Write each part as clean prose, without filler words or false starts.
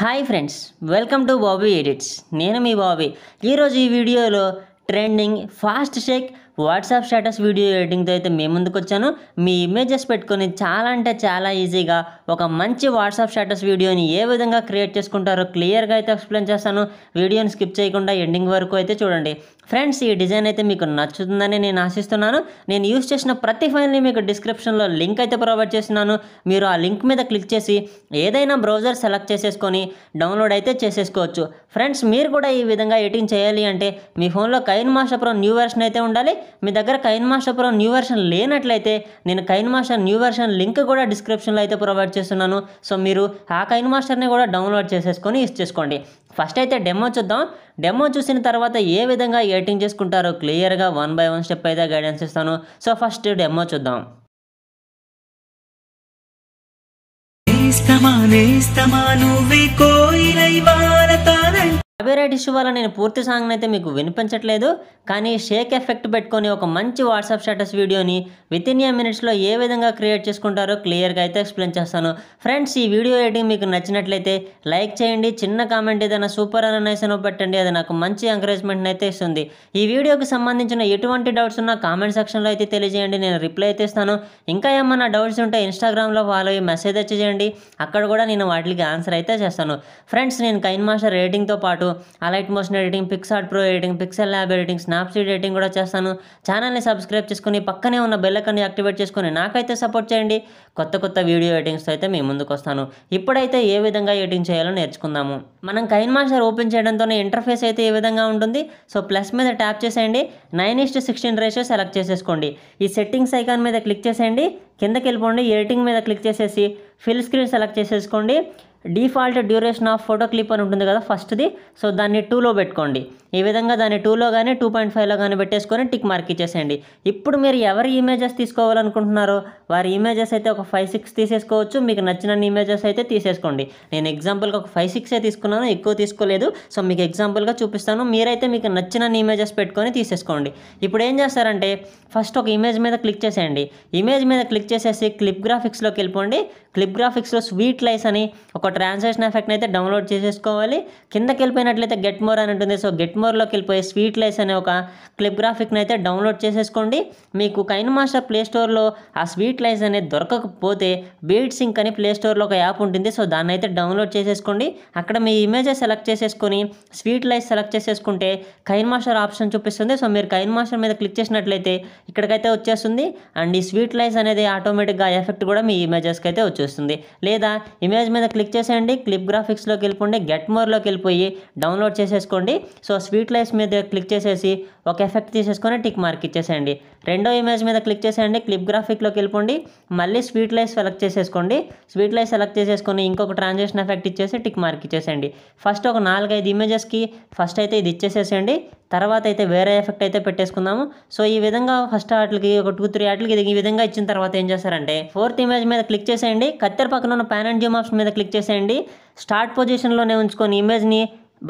Hi friends, welcome to Bobby Edits. Nenu mee Bobby. Ee roju ee video lo trending fast shake WhatsApp status video editing tho aithe mee munduku vachanu. Mee images pettukoni chaala ante chaala easy ga oka manchi WhatsApp status video ni ee vidhanga create cheskuntaro clear ga aithe explain chestanu. Video ni skip cheyakunda ending varaku aithe chudandi. Friends, ee design aithe meeku nachutundani nenu aashistunnanu. Nenu use chesina prati file ni meeku description lo link aithe provide chestunnanu. Meeru aa link మీద click chesi edaina browser select chesesukoni download aithe chesesukochu. Friends, meeru kuda ee vidhanga editing cheyali ante mee phone lo Kinemaster Pro new version aithe undali. మీ దగ్గర Kinemaster Pro new version లేనట్లయితే నేను Kinemaster new version link కూడా description లో అయితే provide చేస్తున్నాను. So మీరు ఆ Kinemaster ని కూడా డౌన్లోడ్ చేసేసుకొని యూస్ చేసుకోండి. ఫస్ట్ అయితే డెమో చూద్దాం. డెమో చూసిన తర్వాత ఏ విధంగా ఎడిటింగ్ చేసుకుంటారో క్లియర్ గా 1 by 1 స్టెప్ అయితే గైడెన్స్ ఇస్తాను. సో ఫస్ట్ డెమో చూద్దాం. కాపీరైట్ ఇష్యూ వల్ల నేను పూర్తి సాంగ్ అయితే మీకు వినిపించట్లేదు, కానీ షేక్ ఎఫెక్ట్ పెట్టుకొని ఒక మంచి వాట్సాప్ స్టేటస్ వీడియోని విత్ ఇన్ ఏ మినిట్స్లో ఏ విధంగా క్రియేట్ చేసుకుంటారో క్లియర్గా అయితే ఎక్స్ప్లెయిన్ చేస్తాను. ఫ్రెండ్స్, ఈ వీడియో ఎడిటింగ్ మీకు నచ్చినట్లయితే లైక్ చేయండి, చిన్న కామెంట్ ఏదైనా సూపర్ అనైసనో పెట్టండి, అది నాకు మంచి ఎంకరేజ్మెంట్ అయితే ఇస్తుంది. ఈ వీడియోకి సంబంధించిన ఎటువంటి డౌట్స్ ఉన్నా కామెంట్ సెక్షన్లో అయితే తెలియజేయండి, నేను రిప్లై అయితే ఇస్తాను. ఇంకా ఏమన్నా డౌట్స్ ఉంటే ఇన్స్టాగ్రామ్లో ఫాలో అయ్యి మెసేజ్ అయితే చేయండి, అక్కడ కూడా నేను వాటికి ఆన్సర్ అయితే చేస్తాను. ఫ్రెండ్స్, నేను Kinemaster ఎడిటింగ్తో పాటు Alight Motion editing, Pixar Pro editing, Pixel Lab editing, Snapseed editing కూడా చేస్తాను. ఛానల్ని సబ్స్క్రైబ్ చేసుకుని పక్కనే ఉన్న బెల్ ఐకాన్ని యాక్టివేట్ చేసుకుని నాకైతే సపోర్ట్ చేయండి. కొత్త కొత్త వీడియో ఎడిటింగ్స్తో అయితే మీ ముందుకు వస్తాను. ఇప్పుడైతే ఏ విధంగా ఎడిటింగ్ చేయాలో నేర్చుకుందాము. మనం Kinemaster ఓపెన్ చేయడంతోనే ఇంటర్ఫేస్ అయితే ఈ విధంగా ఉంటుంది. సో ప్లస్ మీద ట్యాప్ చేసేయండి, 9:16 రేషియో సెలెక్ట్ చేసేసుకోండి. ఈ సెట్టింగ్స్ ఐకాన్ మీద క్లిక్ చేసేయండి, కిందకి వెళ్ళిపోండి, ఎడిటింగ్ మీద క్లిక్ చేసేసి ఫిల్ స్క్రీన్ సెలెక్ట్ చేసేసుకోండి. Default duration of photo clip అని ఉంటుంది కదా ఫస్ట్ది, సో దాన్ని 2లో పెట్టుకోండి. ఈ విధంగా దాన్ని 2లో కానీ 2.5లో కానీ పెట్టేసుకొని టిక్ మార్క్ ఇచ్చేసేయండి. ఇప్పుడు మీరు ఎవరి ఇమేజెస్ తీసుకోవాలనుకుంటున్నారో వారి ఇమేజెస్ అయితే ఒక 5-6 తీసేసుకోవచ్చు. మీకు నచ్చిన ఇమేజెస్ అయితే తీసేసుకోండి. నేను ఎగ్జాంపుల్గా ఒక 5-6 తీసుకున్నాను, ఎక్కువ తీసుకోలేదు. సో మీకు ఎగ్జాంపుల్గా చూపిస్తాను, మీరైతే మీకు నచ్చిన ఇమేజెస్ పెట్టుకొని తీసేసుకోండి. ఇప్పుడు ఏం చేస్తారంటే ఫస్ట్ ఒక ఇమేజ్ మీద క్లిక్ చేసేయండి. ఇమేజ్ మీద క్లిక్ చేసేసి క్లిప్ గ్రాఫిక్స్లోకి వెళ్ళిపోండి. క్లిప్ గ్రాఫిక్స్లో స్వీట్ లైస్ అని ఒక ట్రాన్సాక్షన్ ఎఫెక్ట్ని అయితే డౌన్లోడ్ చేసేసుకోవాలి. కిందకి వెళ్ళిపోయినట్లయితే గెట్ మోర్ అని ఉంటుంది, సో గెట్ మోర్లోకి వెళ్ళిపోయి స్వీట్ లైస్ అనే ఒక క్లిప్ గ్రాఫిక్ని అయితే డౌన్లోడ్ చేసేసుకోండి. మీకు Kinemaster ప్లేస్టోర్లో ఆ స్వీట్ లైస్ అనేది దొరకకపోతే బీట్ సింక్ అని ప్లేస్టోర్లో ఒక యాప్ ఉంటుంది, సో దాన్ని అయితే డౌన్లోడ్ చేసేసుకోండి. అక్కడ మీ ఇమేజెస్ సెలెక్ట్ చేసేసుకొని స్వీట్ లైస్ సెలెక్ట్ చేసేసుకుంటే Kinemaster ఆప్షన్ చూపిస్తుంది. సో మీరు Kinemaster మీద క్లిక్ చేసినట్లయితే ఇక్కడికైతే వచ్చేస్తుంది. అండ్ ఈ స్వీట్ లైస్ అనేది ఆటోమేటిక్గా ఎఫెక్ట్ కూడా మీ ఇమేజెస్కి అయితే వచ్చేస్తుంది. లేదా ఇమేజ్ మీద క్లిక్ చేసి క్లిప్ గ్రాఫిక్స్లోకి వెళ్ళిపోండి, గెట్ మోర్లోకి వెళ్ళిపోయి డౌన్లోడ్ చేసేసుకోండి. సో స్వీట్ లైస్ మీద క్లిక్ చేసేసి ఒక ఎఫెక్ట్ తీసేసుకొని టిక్ మార్క్ ఇచ్చేసేయండి. రెండో ఇమేజ్ మీద క్లిక్ చేసేయండి, క్లిప్ గ్రాఫిక్లోకి వెళ్ళిపోండి, మళ్ళీ స్వీట్ లైస్ సెలెక్ట్ చేసేసుకోండి. స్వీట్ లైస్ సెలెక్ట్ చేసేసుకొని ఇంకొక ట్రాన్సాక్షన్ ఎఫెక్ట్ ఇచ్చేసి టిక్ మార్క్ ఇచ్చేసేయండి. ఫస్ట్ ఒక 4-5 ఇమేజెస్కి ఫస్ట్ అయితే ఇది ఇచ్చేసేసేయండి, తర్వాత అయితే వేరే ఎఫెక్ట్ అయితే పెట్టేసుకుందాము. సో ఈ విధంగా ఫస్ట్ వాటికి ఒక 2-3 ఇది ఈ విధంగా ఇచ్చిన తర్వాత ఏం చేస్తారంటే ఫోర్త్ ఇమేజ్ మీద క్లిక్ చేసేయండి. కత్తెర పక్కన ఉన్న ప్యాన్ అండ్ జూమ్ ఆప్షన్ మీద క్లిక్ చేసేయండి. స్టార్ట్ పొజిషన్లోనే ఉంచుకొని ఇమేజ్ని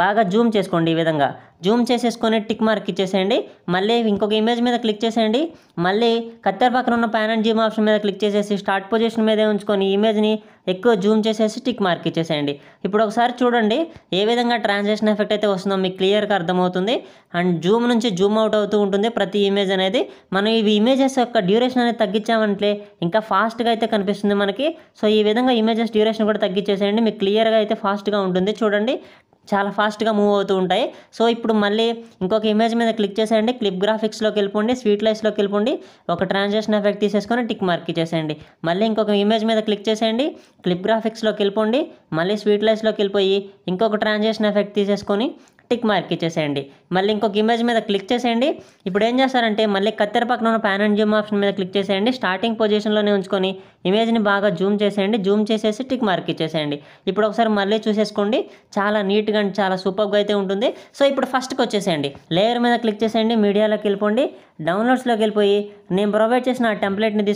బాగా జూమ్ చేసుకోండి. ఈ విధంగా జూమ్ చేసేసుకొని టిక్ మార్క్ ఇచ్చేసేయండి. మళ్ళీ ఇంకొక ఇమేజ్ మీద క్లిక్ చేసేయండి, మళ్ళీ కత్తెర పక్కన ఉన్న ప్యాన్ అండ్ జూమ్ ఆప్షన్ మీద క్లిక్ చేసేసి స్టార్ట్ పొజిషన్ మీదే ఉంచుకొని ఇమేజ్ని ఎక్కువ జూమ్ చేసేసి టిక్ మార్క్ ఇచ్చేసేయండి. ఇప్పుడు ఒకసారి చూడండి ఏ విధంగా ట్రాన్సాక్షన్ ఎఫెక్ట్ అయితే వస్తుందో మీకు క్లియర్గా అర్థమవుతుంది. అండ్ జూమ్ నుంచి జూమ్ అవుట్ అవుతూ ఉంటుంది ప్రతి ఇమేజ్ అనేది. మనం ఇవి ఇమేజెస్ యొక్క డ్యూరేషన్ అనేది తగ్గించామంటే ఇంకా ఫాస్ట్గా అయితే కనిపిస్తుంది మనకి. సో ఈ విధంగా ఇమేజెస్ డ్యూరేషన్ కూడా తగ్గించేసేయండి, మీకు క్లియర్గా అయితే ఫాస్ట్గా ఉంటుంది. చూడండి చాలా ఫాస్ట్గా మూవ్ అవుతూ ఉంటాయి. సో ఇప్పుడు మళ్ళీ ఇంకొక ఇమేజ్ మీద క్లిక్ చేసేయండి, క్లిప్ గ్రాఫిక్స్లోకి వెళ్ళిపోండి, స్వీట్ లైస్లోకి వెళ్ళిపోండి, ఒక ట్రాన్సాక్షన్ ఎఫెక్ట్ తీసేసుకొని టిక్ మార్క్ ఇచ్చేసేయండి. మళ్ళీ ఇంకొక ఇమేజ్ మీద క్లిక్ చేసేయండి, క్లిప్ గ్రాఫిక్స్లోకి వెళ్ళిపోండి, మళ్ళీ స్వీట్ లైస్లోకి వెళ్ళిపోయి ఇంకొక ట్రాన్సాక్షన్ ఎఫెక్ట్ తీసేసుకొని టిక్ మార్క్ ఇచ్చేసేయండి. మళ్ళీ ఇంకొక ఇమేజ్ మీద క్లిక్ చేసేయండి. ఇప్పుడు ఏం చేస్తారంటే మళ్ళీ కత్తెర పక్కన ఉన్న ప్యాన్ అండ్ జూమ్ ఆప్షన్ మీద క్లిక్ చేసేయండి. స్టార్టింగ్ పొజిషన్లోనే ఉంచుకొని ఇమేజ్ని బాగా జూమ్ చేసేయండి, జూమ్ చేసేసి టిక్ మార్క్ ఇచ్చేసేయండి. ఇప్పుడు ఒకసారి మళ్ళీ చూసేసుకోండి, చాలా నీట్గా అండ్ చాలా సూపర్గా అయితే ఉంటుంది. సో ఇప్పుడు ఫస్ట్కి వచ్చేసేయండి, లేయర్ మీద క్లిక్ చేసేయండి, మీడియాలోకి వెళ్ళిపోండి, డౌన్లోడ్స్లోకి వెళ్ళిపోయి నేను ప్రొవైడ్ చేసిన ఆ టెంప్లెట్ని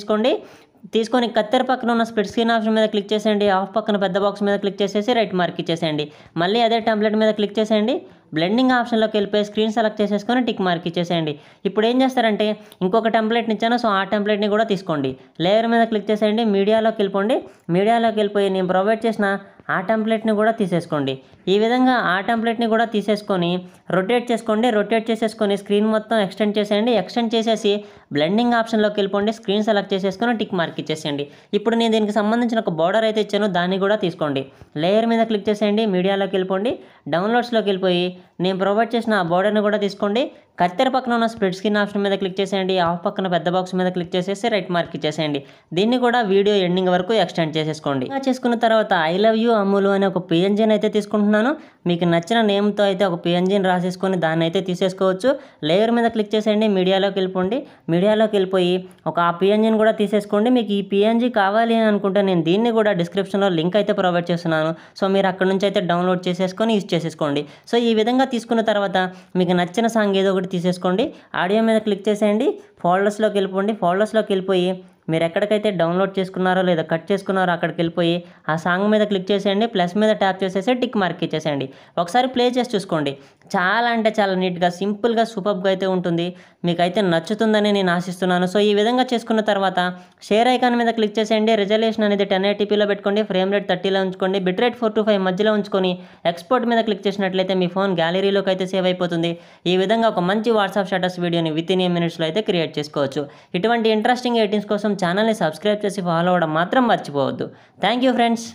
తీసుకొని కత్తెర పక్కన ఉన్న స్ప్లిట్ స్క్రీన్ ఆప్షన్ మీద క్లిక్ చేసేయండి, ఆఫ్ పక్కన పెద్ద బాక్స్ మీద క్లిక్ చేసేసి రైట్ మార్క్ ఇచ్చేసేయండి. మళ్ళీ అదే టెంప్లెట్ మీద క్లిక్ చేసేయండి, బ్లెండింగ్ ఆప్షన్లోకి వెళ్ళిపోయి స్క్రీన్ సెలెక్ట్ చేసేసుకొని టిక్ మార్క్ ఇచ్చేసేయండి. ఇప్పుడు ఏం చేస్తారంటే ఇంకొక టెంప్లెట్ని ఇచ్చాను, సో ఆ టెంప్లెట్ని కూడా తీసుకోండి, లేయర్ మీద క్లిక్ చేసేయండి, మీడియాలోకి వెళ్ళిపోండి, మీడియాలోకి వెళ్ళిపోయి నేను ప్రొవైడ్ చేసిన ఆ ఆ టెంప్లెట్ని కూడా తీసేసుకోండి. ఈ విధంగా ఆ టెంప్లెట్ని కూడా తీసేసుకొని రొటేట్ చేసుకోండి. రొటేట్ చేసేసుకొని స్క్రీన్ మొత్తం ఎక్స్టెండ్ చేసేయండి. ఎక్స్టెండ్ చేసేసి బ్లెండింగ్ ఆప్షన్లోకి వెళ్ళిపోండి. స్క్రీన్ సెలెక్ట్ చేసేసుకొని టిక్ మార్క్ ఇచ్చేసేయండి. ఇప్పుడు నేను దీనికి సంబంధించిన ఒక బోర్డర్ అయితే ఇచ్చాను, దాన్ని కూడా తీసుకోండి. లేయర్ మీద క్లిక్ చేసేయండి, మీడియాలోకి వెళ్ళిపోండి, డౌన్లోడ్స్లోకి వెళ్ళిపోయి నేను ప్రొవైడ్ చేసిన ఆ బోర్డర్ని కూడా తీసుకోండి. కత్తెర పక్కన ఉన్న స్ప్లిట్ స్క్రీన్ ఆప్షన్ మీద క్లిక్ చేసేయండి. ఆఫ్ పక్కన పెద్ద బాక్స్ మీద క్లిక్ చేసేసి రైట్ మార్క్ ఇచ్చేసేయండి. దీన్ని కూడా వీడియో ఎండింగ్ వరకు ఎక్స్టెండ్ చేసేసుకోండి. ఇలా చేసుకున్న తర్వాత ఐ లవ్ యూ అమ్ములు అనే ఒక పిఎన్జీని అయితే తీసుకుంటున్నాను. మీకు నచ్చిన నేమ్తో అయితే ఒక పిఎన్జీని రాసేసుకొని దాన్ని అయితే తీసేసుకోవచ్చు. లేయర్ మీద క్లిక్ చేసేయండి, మీడియాలోకి వెళ్ళిపోండి. మీడియాలోకి వెళ్ళిపోయి ఒక ఆ పిఎన్జీని కూడా తీసేసుకోండి. మీకు ఈ పిఎన్జీ కావాలి అని అనుకుంటే నేను దీన్ని కూడా డిస్క్రిప్షన్లో లింక్ అయితే ప్రొవైడ్ చేస్తున్నాను. సో మీరు అక్కడ నుంచి అయితే డౌన్లోడ్ చేసేసుకొని యూజ్ చేసేసుకోండి. సో ఈ విధంగా తీసుకున్న తర్వాత మీకు నచ్చిన సాంగ్ ఏదో ఒకటి తీసేసుకోండి. ఆడియో మీద క్లిక్ చేసేయండి, ఫోల్డర్స్లోకి వెళ్ళిపోండి. ఫోల్డర్స్లోకి వెళ్ళిపోయి మీరు ఎక్కడికైతే డౌన్లోడ్ చేసుకున్నారో లేదా కట్ చేసుకున్నారో అక్కడికి వెళ్ళిపోయి ఆ సాంగ్ మీద క్లిక్ చేసేయండి. ప్లస్ మీద ట్యాప్ చేసేసి టిక్ మార్క్ ఇచ్చేసేయండి. ఒకసారి ప్లే చేసి చూసుకోండి. చాలా అంటే చాలా నీట్గా, సింపుల్గా, సూపర్గా అయితే ఉంటుంది. మీకైతే నచ్చుతుందని నేను ఆశిస్తున్నాను. సో ఈ విధంగా చేసుకున్న తర్వాత షేర్ ఐకాన్ మీద క్లిక్ చేసేయండి. రిజల్యూషన్ అనేది 1080pలో పెట్టుకోండి, ఫ్రేమ్ రేట్ 30లో ఉంచుకోండి, బిట్ రేట్ 4 to 5 మధ్యలో ఉంచుకొని ఎక్స్పోర్ట్ మీద క్లిక్ చేసినట్లయితే మీ ఫోన్ గ్యాలరీలోకి అయితే సేవ్ అయిపోతుంది. ఈ విధంగా ఒక మంచి వాట్సాప్ షాటర్స్ వీడియోని వితిన్ 8 minutesలో అయితే క్రియేట్ చేసుకోవచ్చు. ఇటువంటి ఇంట్రెస్టింగ్ ఎడిటింగ్స్ కోసం ఛానల్ని సబ్స్క్రైబ్ చేసి ఫాలో అవ్వడం మాత్రం మర్చిపోవద్దు. Thank you friends.